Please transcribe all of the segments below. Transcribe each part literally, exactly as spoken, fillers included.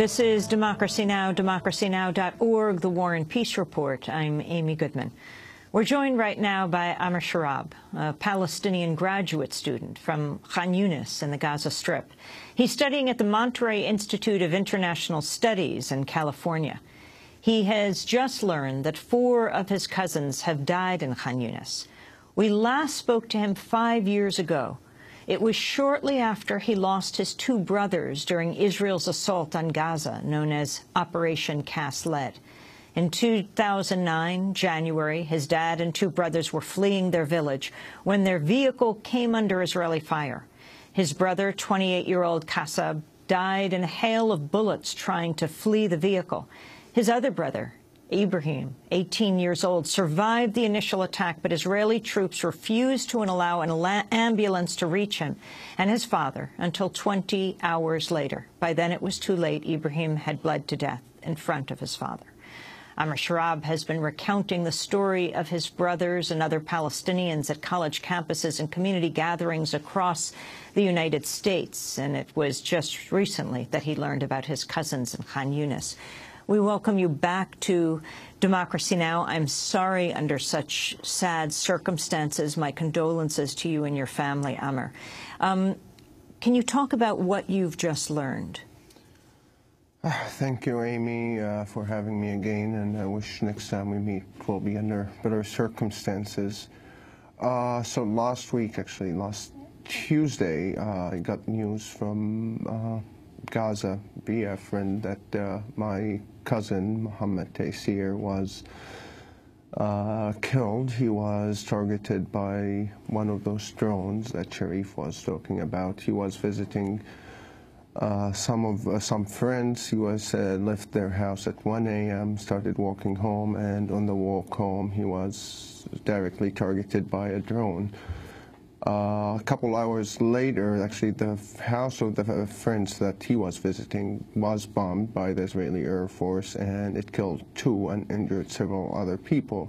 This is Democracy Now!, democracy now dot org, The War and Peace Report. I'm Amy Goodman. We're joined right now by Amer Shurrab, a Palestinian graduate student from Khan Younis in the Gaza Strip. He's studying at the Monterey Institute of International Studies in California. He has just learned that four of his cousins have died in Khan Younis. We last spoke to him five years ago. It was shortly after he lost his two brothers during Israel's assault on Gaza, known as Operation Cast Lead. In two thousand nine, January, his dad and two brothers were fleeing their village when their vehicle came under Israeli fire. His brother, twenty-eight-year-old Kassab, died in a hail of bullets trying to flee the vehicle. His other brother, Ibrahim, eighteen years old, survived the initial attack, but Israeli troops refused to allow an ambulance to reach him and his father until twenty hours later. By then, it was too late. Ibrahim had bled to death in front of his father. Amer Shurrab has been recounting the story of his brothers and other Palestinians at college campuses and community gatherings across the United States, and it was just recently that he learned about his cousins in Khan Younis. We welcome you back to Democracy Now! I'm sorry under such sad circumstances. My condolences to you and your family, Amer. Um, can you talk about what you've just learned? Thank you, Amy, uh, for having me again, and I wish next time we meet we'll be under better circumstances. Uh, so last week, actually, last Tuesday, uh, I got news from uh, Gaza via a friend that uh, my cousin Mohammed Taysir was uh, killed. He was targeted by one of those drones that Sharif was talking about. He was visiting uh, some of uh, some friends. He was uh, left their house at one A M, started walking home, and on the walk home, he was directly targeted by a drone. Uh, a couple hours later, actually, the house of the friends that he was visiting was bombed by the Israeli Air Force, and it killed two and injured several other people.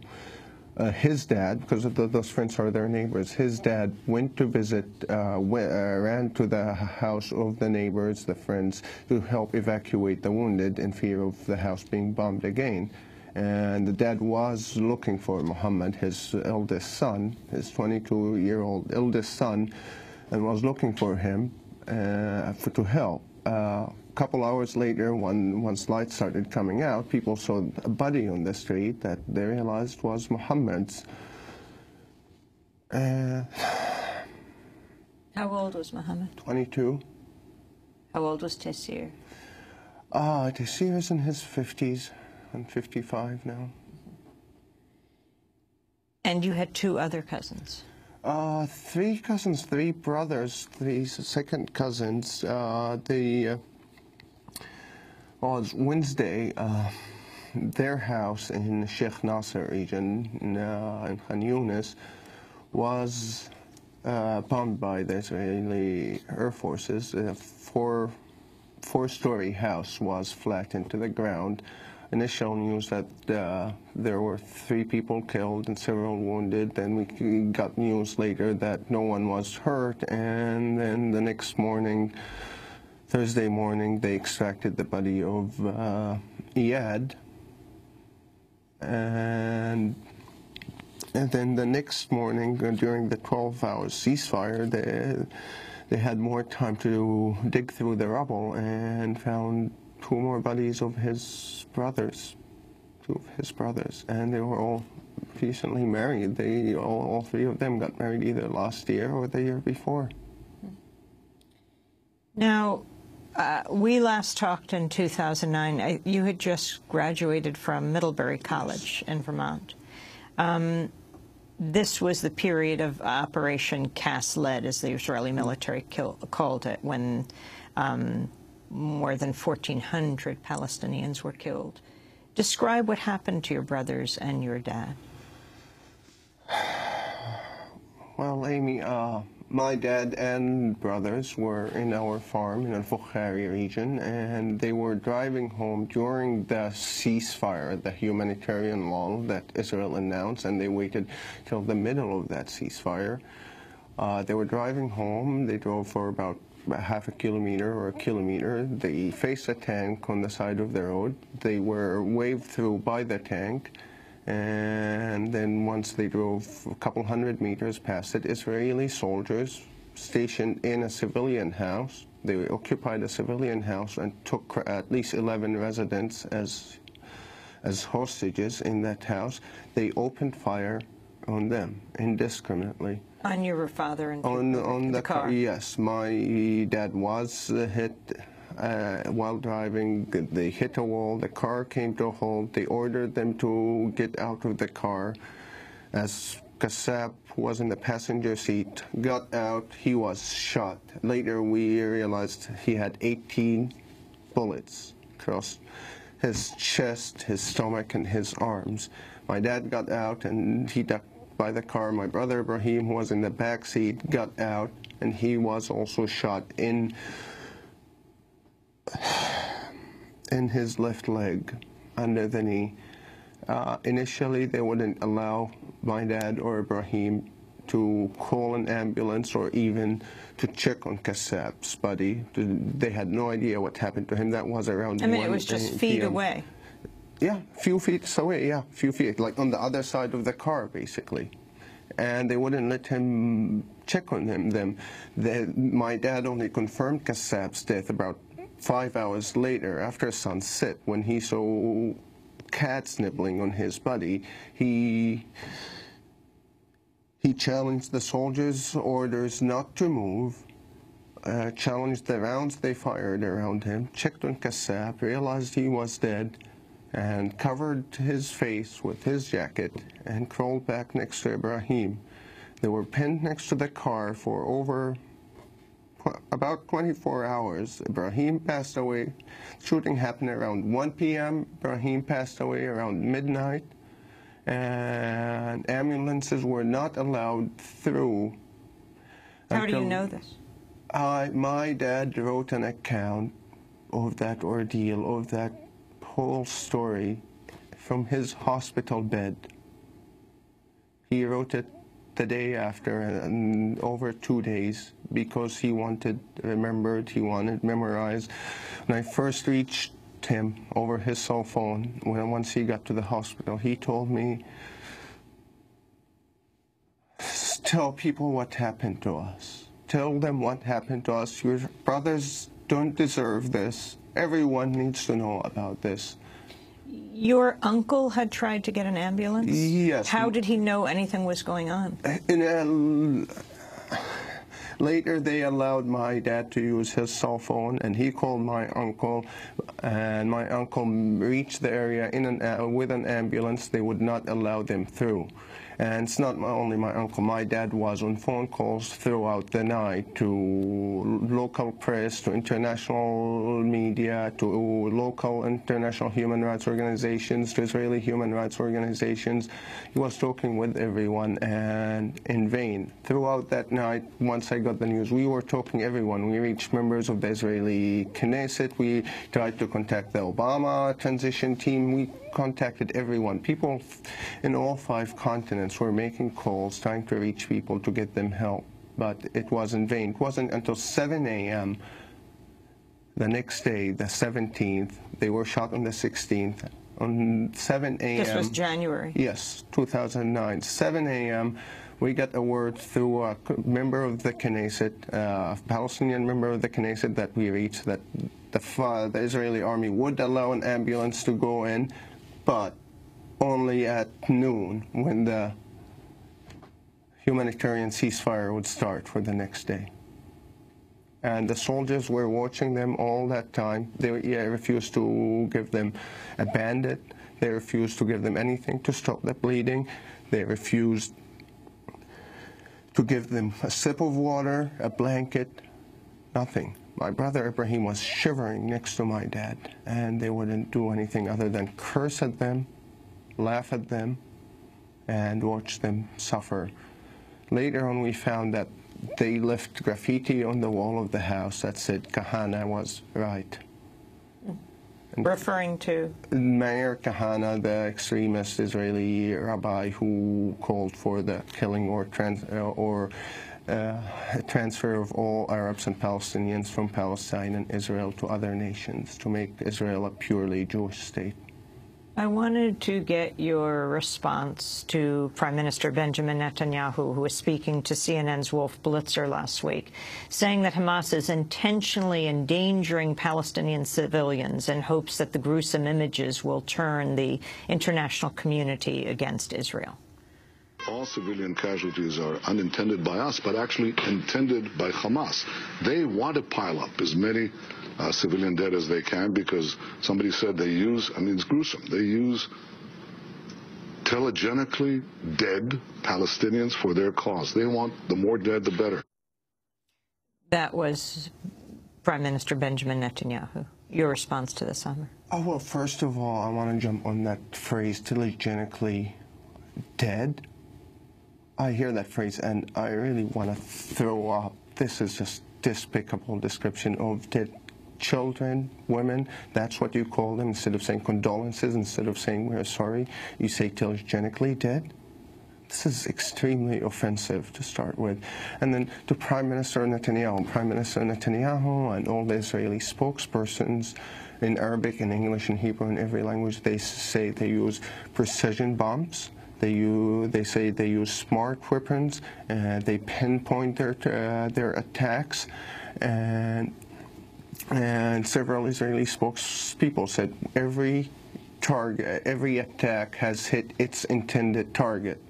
Uh, his dad, because of the, those friends are their neighbors, his dad went to visit, uh, went, uh, ran to the house of the neighbors, the friends, to help evacuate the wounded in fear of the house being bombed again. And the dad was looking for Mohammed, his eldest son, his twenty-two-year-old eldest son, and was looking for him uh, for, to help. Uh, a couple hours later, when, once lights started coming out, people saw a body on the street that they realized was Mohammed's. Uh, How old was Mohammed? twenty-two. How old was Taysir? Ah, uh, Taysir is in his fifties. I'm fifty-five now. And you had two other cousins? Uh, three cousins, three brothers, three second cousins. Uh, the uh, well, it's Wednesday, uh, their house in the Sheikh Nasser region in, uh, in Khan Younis was uh, bombed by the Israeli Air Forces. A four, four-story house was flattened to the ground. Initial news that uh, there were three people killed and several wounded. Then we got news later that no one was hurt. And then the next morning, Thursday morning, they extracted the body of uh, Iyad. And, and then the next morning, during the twelve hour ceasefire, they, they had more time to dig through the rubble and found two more bodies of his brothers, two of his brothers, and they were all recently married. They, all, all three of them got married either last year or the year before. Now, uh, we last talked in two thousand nine. I, you had just graduated from Middlebury College in Vermont. Um, This was the period of Operation Cast Lead, as the Israeli military kill, called it, when um, more than fourteen hundred Palestinians were killed. Describe what happened to your brothers and your dad. Well, Amy, uh, my dad and brothers were in our farm in Al Fukhari region, and they were driving home during the ceasefire, the humanitarian lull that Israel announced, and they waited till the middle of that ceasefire. Uh, they were driving home. They drove for about half a kilometer or a kilometer. They faced a tank on the side of the road. They were waved through by the tank. And then once they drove a couple hundred meters past it, Israeli soldiers stationed in a civilian house. They occupied a civilian house and took at least eleven residents as, as hostages in that house. They opened fire on them indiscriminately. On your father and on, the, on the, the car? Yes. My dad was hit uh, while driving. They hit a wall. The car came to a halt. They ordered them to get out of the car. As Kassab was in the passenger seat, got out, he was shot. Later we realized he had eighteen bullets across his chest, his stomach, and his arms. My dad got out and he ducked by the car. My brother Ibrahim, who was in the back seat, got out and he was also shot in, in his left leg, under the knee. Uh, initially, they wouldn't allow my dad or Ibrahim to call an ambulance or even to check on Kassab's body. They had no idea what happened to him. That was around I mean, it was just feet away. Yeah, a few feet away, yeah, a few feet, like on the other side of the car, basically. And they wouldn't let him check on him. Them. They, my dad only confirmed Kassab's death about five hours later, after sunset, when he saw cats nibbling on his body. He he challenged the soldiers' orders not to move, uh, challenged the rounds they fired around him, checked on Kassab, realized he was dead, and covered his face with his jacket and crawled back next to Ibrahim. They were pinned next to the car for over about twenty-four hours. Ibrahim passed away. Shooting happened around one P M Ibrahim passed away around midnight, and ambulances were not allowed through. How do you know this? I, my dad wrote an account of that ordeal, of that whole story, from his hospital bed. He wrote it the day after, and over two days, because he wanted remembered, he wanted memorized. When I first reached him over his cell phone, when once he got to the hospital, he told me, "Tell people what happened to us. Tell them what happened to us. Your brothers don't deserve this. Everyone needs to know about this." Your uncle had tried to get an ambulance? Yes. How did he know anything was going on? In a, later, they allowed my dad to use his cell phone, and he called my uncle, and my uncle reached the area in an, uh, with an ambulance. They would not allow them through. And it's not my, only my uncle. My dad was on phone calls throughout the night to local press, to international media, to local international human rights organizations, to Israeli human rights organizations. He was talking with everyone, and in vain. Throughout that night, once I got the news, we were talking to everyone. We reached members of the Israeli Knesset. We tried to contact the Obama transition team. We contacted everyone. People in all five continents were making calls, trying to reach people to get them help, but it was in vain. It wasn't until seven A M the next day, the seventeenth, they were shot on the sixteenth. On seven A M This was January. Yes, two thousand nine. seven A M we got a word through a member of the Knesset, a Palestinian member of the Knesset, that we reached that the, the Israeli army would allow an ambulance to go in, but only at noon, when the humanitarian ceasefire would start for the next day. And the soldiers were watching them all that time. They yeah, refused to give them a bandit. They refused to give them anything to stop the bleeding. They refused to give them a sip of water, a blanket, nothing. My brother Ibrahim was shivering next to my dad, and they wouldn't do anything other than curse at them, laugh at them, and watch them suffer. Later on, we found that they left graffiti on the wall of the house that said, "Kahane was right." And referring to? Meir Kahane, the extremist Israeli rabbi who called for the killing or trans or uh, transfer of all Arabs and Palestinians from Palestine and Israel to other nations to make Israel a purely Jewish state. I wanted to get your response to Prime Minister Benjamin Netanyahu, who was speaking to C N N's Wolf Blitzer last week, saying that Hamas is intentionally endangering Palestinian civilians in hopes that the gruesome images will turn the international community against Israel. All civilian casualties are unintended by us, but actually intended by Hamas. They want to pile up as many uh, civilian dead as they can, because somebody said they use, I mean, it's gruesome, they use telegenically dead Palestinians for their cause. They want the more dead, the better. That was Prime Minister Benjamin Netanyahu. Your response to this, Amer? Oh, well, first of all, I want to jump on that phrase, telegenically dead. I hear that phrase, and I really want to throw up. This is just despicable description of dead children, women. That's what you call them. Instead of saying condolences, instead of saying we're sorry, you say telegenically dead. This is extremely offensive to start with. And then to Prime Minister Netanyahu, Prime Minister Netanyahu and all the Israeli spokespersons in Arabic and English and Hebrew and every language, they say they use precision bombs. They, use, they say they use smart weapons, uh, they pinpoint their, uh, their attacks, and, and several Israeli spokespeople said every target, every attack has hit its intended target.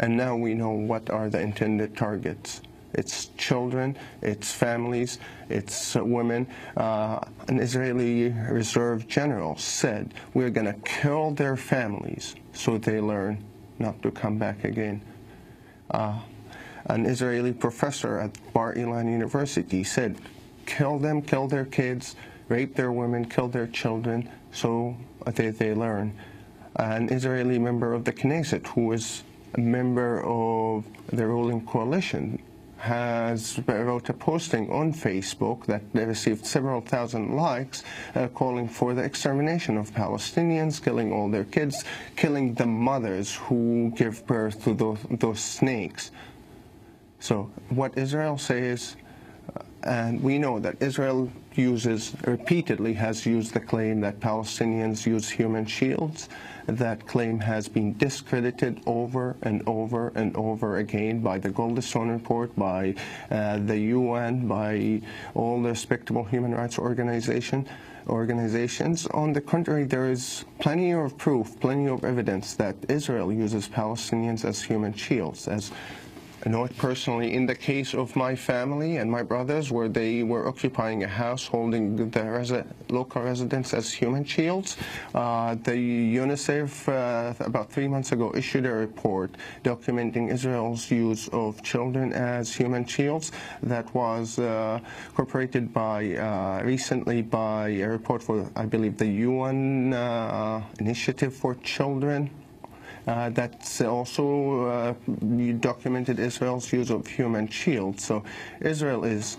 And now we know what are the intended targets. It's children, it's families, it's women. Uh, an Israeli reserve general said, we're going to kill their families so they learn not to come back again. Uh, an Israeli professor at Bar-Ilan University said, kill them, kill their kids, rape their women, kill their children, so they, they learn. An Israeli member of the Knesset, who is a member of the ruling coalition, has wrote a posting on Facebook that received several thousand likes, uh, calling for the extermination of Palestinians, killing all their kids, killing the mothers who give birth to those, those snakes. So what Israel says, uh, and we know that Israel uses, repeatedly has used the claim that Palestinians use human shields. That claim has been discredited over and over and over again by the Goldstone Report, by uh, the U N, by all the respectable human rights organization, organizations. On the contrary, there is plenty of proof, plenty of evidence that Israel uses Palestinians as human shields, as I know it personally in the case of my family and my brothers, where they were occupying a house holding the resi local residents as human shields. Uh, the UNICEF uh, about three months ago issued a report documenting Israel's use of children as human shields that was uh, incorporated by uh, recently by a report for, I believe, the U N uh, Initiative for Children. Uh, that's also uh, documented Israel's use of human shields. So Israel is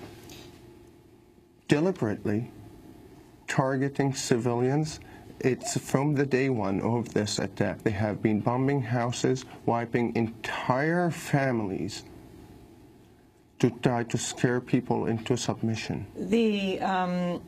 deliberately targeting civilians. It's from the day one of this attack. They have been bombing houses, wiping entire families to try to scare people into submission. The um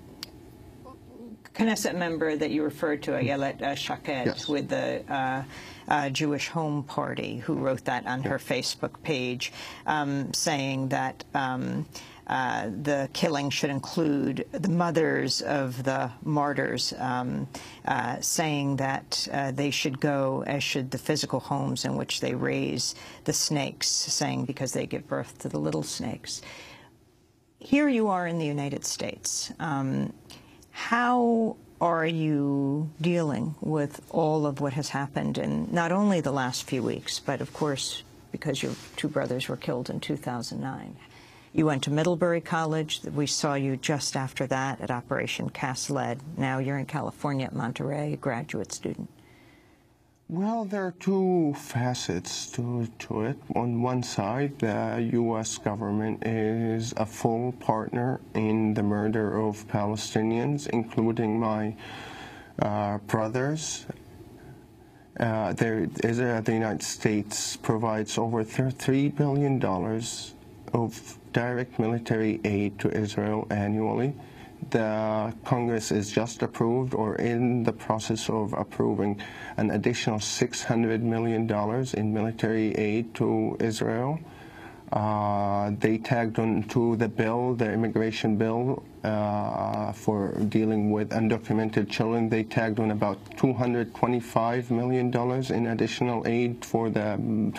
Knesset member that you referred to, Ayelet uh, Shaked, yes, with the uh, uh, Jewish Home Party, who wrote that on, yes, her Facebook page, um, saying that um, uh, the killing should include the mothers of the martyrs, um, uh, saying that uh, they should go, as should the physical homes in which they raise the snakes, saying because they give birth to the little snakes. Here you are in the United States. Um, How are you dealing with all of what has happened in not only the last few weeks, but of course, because your two brothers were killed in two thousand nine? You went to Middlebury College. We saw you just after that at Operation Cast Lead. Now you're in California at Monterey, a graduate student. Well, there are two facets to, to it. On one side, the U S government is a full partner in the murder of Palestinians, including my uh, brothers. Uh, there is, uh, the United States provides over three billion dollars of direct military aid to Israel annually. The Congress is just approved or in the process of approving an additional six hundred million dollars in military aid to Israel. Uh, they tagged on to the bill, the immigration bill uh, for dealing with undocumented children. They tagged on about two hundred twenty-five million dollars in additional aid for the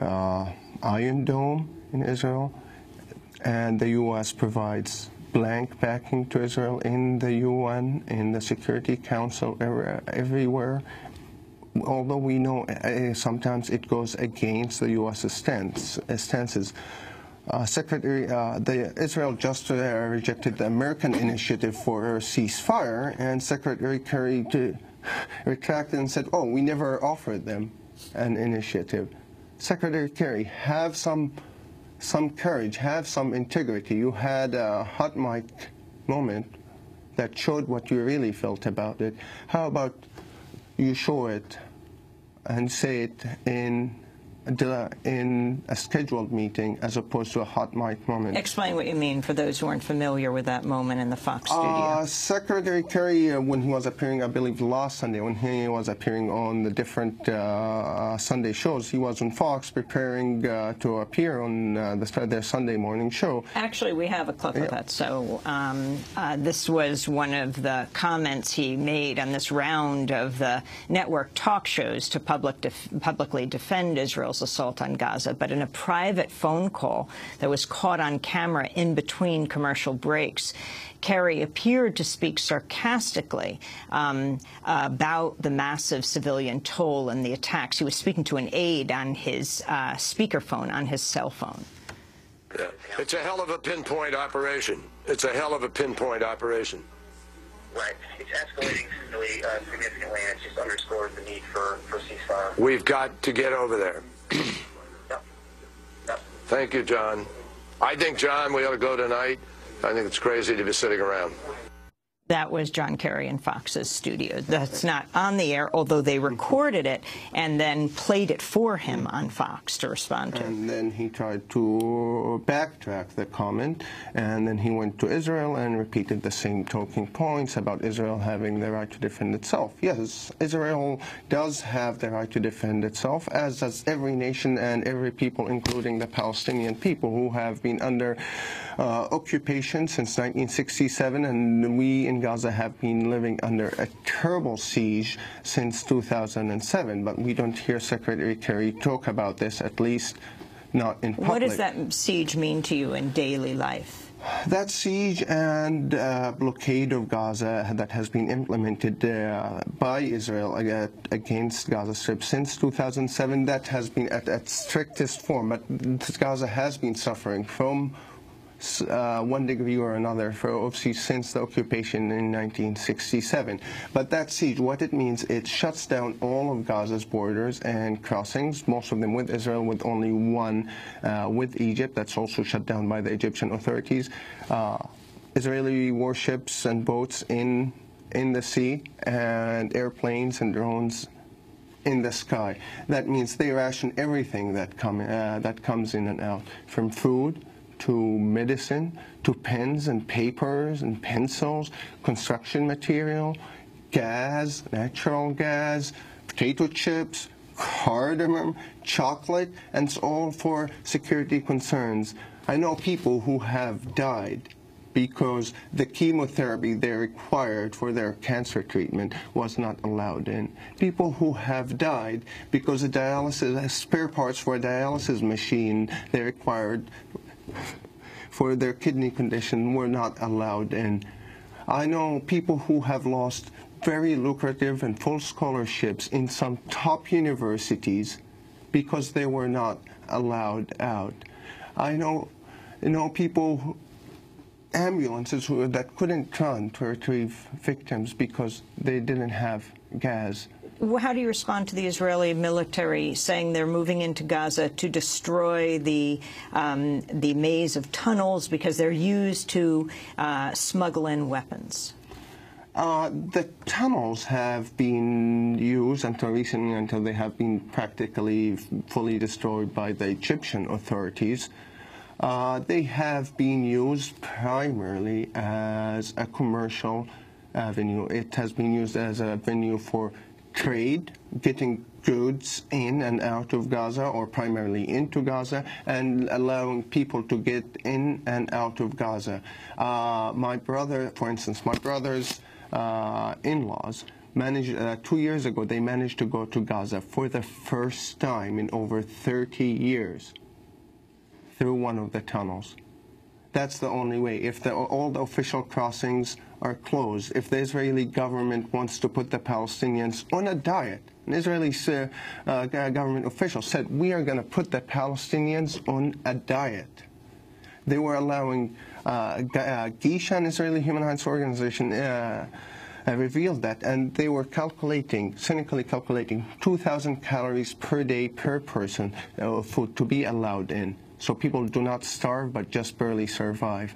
uh, Iron Dome in Israel. And the U S provides blank backing to Israel in the U N, in the Security Council, everywhere. Although we know uh, sometimes it goes against the U S stance, stances. Uh, Secretary, uh, the, Israel just uh, rejected the American initiative for a ceasefire, and Secretary Kerry to, retracted and said, oh, we never offered them an initiative. Secretary Kerry, have some, some courage, have some integrity. You had a hot mic moment that showed what you really felt about it. How about you show it and say it in a, in a scheduled meeting as opposed to a hot mic moment. Explain what you mean for those who aren't familiar with that moment in the Fox studio. Uh, Secretary Kerry, uh, when he was appearing, I believe last Sunday, when he was appearing on the different uh, Sunday shows, he was on Fox preparing uh, to appear on uh, the, their Sunday morning show. Actually, we have a clip yeah. of that. So um, uh, this was one of the comments he made on this round of the network talk shows to public def publicly defend Israel assault on Gaza, but in a private phone call that was caught on camera in between commercial breaks, Kerry appeared to speak sarcastically um, about the massive civilian toll and the attacks. He was speaking to an aide on his uh, speakerphone, on his cell phone. It's a hell of a pinpoint operation. It's a hell of a pinpoint operation. Right. It's escalating really, uh, significantly, and it just underscores the need for, for ceasefire. We've got to get over there. Yep. Yep. Thank you, John. I think, John, we ought to go tonight. I think it's crazy to be sitting around. That was John Kerry in Fox's studio. That's not on the air, although they recorded it and then played it for him on Fox to respond to. And then he tried to backtrack the comment, and then he went to Israel and repeated the same talking points about Israel having the right to defend itself. Yes, Israel does have the right to defend itself, as does every nation and every people, including the Palestinian people, who have been under uh, occupation since nineteen sixty-seven, and we in Gaza have been living under a terrible siege since two thousand seven, but we don't hear Secretary Kerry talk about this, at least not in public. What does that siege mean to you in daily life? That siege and uh, blockade of Gaza that has been implemented uh, by Israel against Gaza Strip since two thousand seven, that has been at its strictest form, but Gaza has been suffering from Uh, one degree or another for obviously since the occupation in nineteen sixty-seven. But that siege, what it means, it shuts down all of Gaza's borders and crossings, most of them with Israel, with only one uh, with Egypt. That's also shut down by the Egyptian authorities. Uh, Israeli warships and boats in, in the sea, and airplanes and drones in the sky. That means they ration everything that, come, uh, that comes in and out, from food to medicine, to pens and papers and pencils, construction material, gas, natural gas, potato chips, cardamom, chocolate, and it's all for security concerns. I know people who have died because the chemotherapy they required for their cancer treatment was not allowed in. People who have died because the dialysis, spare parts for a dialysis machine they required for their kidney condition were not allowed in. I know people who have lost very lucrative and full scholarships in some top universities because they were not allowed out. I know, you know, people who, ambulances who, that couldn't run to retrieve victims because they didn't have gas. How do you respond to the Israeli military saying they're moving into Gaza to destroy the um, the maze of tunnels because they're used to uh, smuggle in weapons? Uh, the tunnels have been used until recently, until they have been practically fully destroyed by the Egyptian authorities. Uh, they have been used primarily as a commercial avenue. It has been used as a venue for trade, getting goods in and out of Gaza, or primarily into Gaza, and allowing people to get in and out of Gaza. Uh, my brother, for instance, my brother's uh, in-laws, managed, uh, two years ago, they managed to go to Gaza for the first time in over thirty years through one of the tunnels. That's the only way. If the, all the official crossings are closed, if the Israeli government wants to put the Palestinians on a diet, an Israeli uh, government official said, we are going to put the Palestinians on a diet. They were allowing, uh, Gishan, Israeli human rights organization, uh, revealed that, and they were calculating, cynically calculating, two thousand calories per day per person of food to be allowed in. So people do not starve, but just barely survive.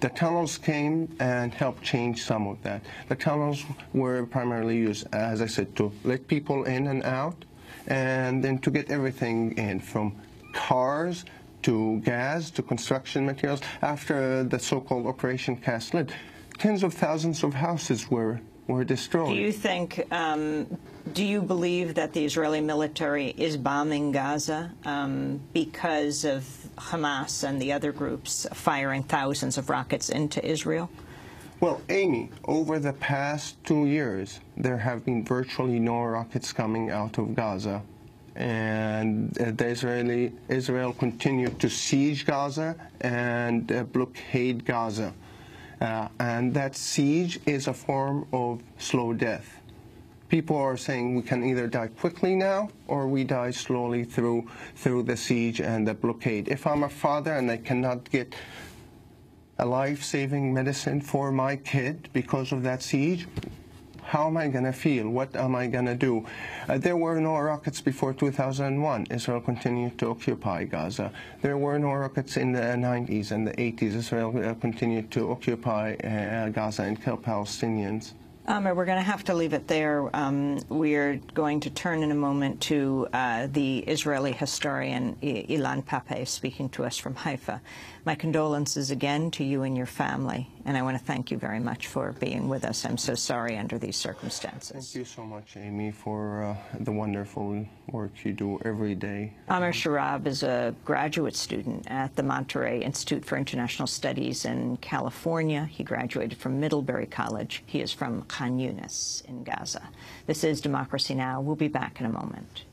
The tunnels came and helped change some of that. The tunnels were primarily used, as I said, to let people in and out, and then to get everything in, from cars to gas to construction materials. After the so-called Operation Cast Lead, tens of thousands of houses were, were destroyed. Do you think, um, do you believe that the Israeli military is bombing Gaza um, because of Hamas and the other groups firing thousands of rockets into Israel? Well, Amy, over the past two years, there have been virtually no rockets coming out of Gaza. And the Israeli, Israel continued to siege Gaza and uh, blockade Gaza. Uh, and that siege is a form of slow death. People are saying we can either die quickly now, or we die slowly through through the siege and the blockade. If I'm a father and I cannot get a life-saving medicine for my kid because of that siege, how am I going to feel? What am I going to do? Uh, there were no rockets before two thousand one. Israel continued to occupy Gaza. There were no rockets in the nineties and the eighties. Israel uh, continued to occupy uh, Gaza and kill Palestinians. Amer, we're going to have to leave it there. Um, we're going to turn in a moment to uh, the Israeli historian Ilan Pappe speaking to us from Haifa. My condolences again to you and your family, and I want to thank you very much for being with us. I'm so sorry under these circumstances. Thank you so much, Amy, for uh, the wonderful work you do every day. Amer Shurrab is a graduate student at the Monterey Institute for International Studies in California. He graduated from Middlebury College. He is from Khan Younis in Gaza. This is Democracy Now! We'll be back in a moment.